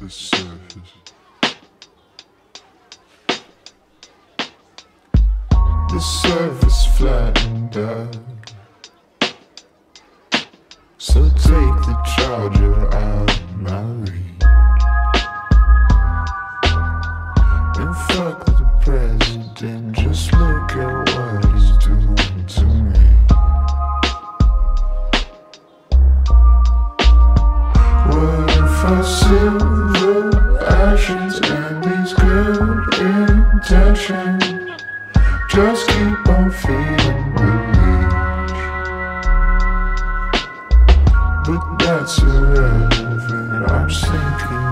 the surface. The surface flattened out, so take the charger out of my reach. And fuck the president, just look at what he's doing to me. What if I silver actions and these good intentions just keep on feeding the leech? But that's irrelevant, I'm sinking.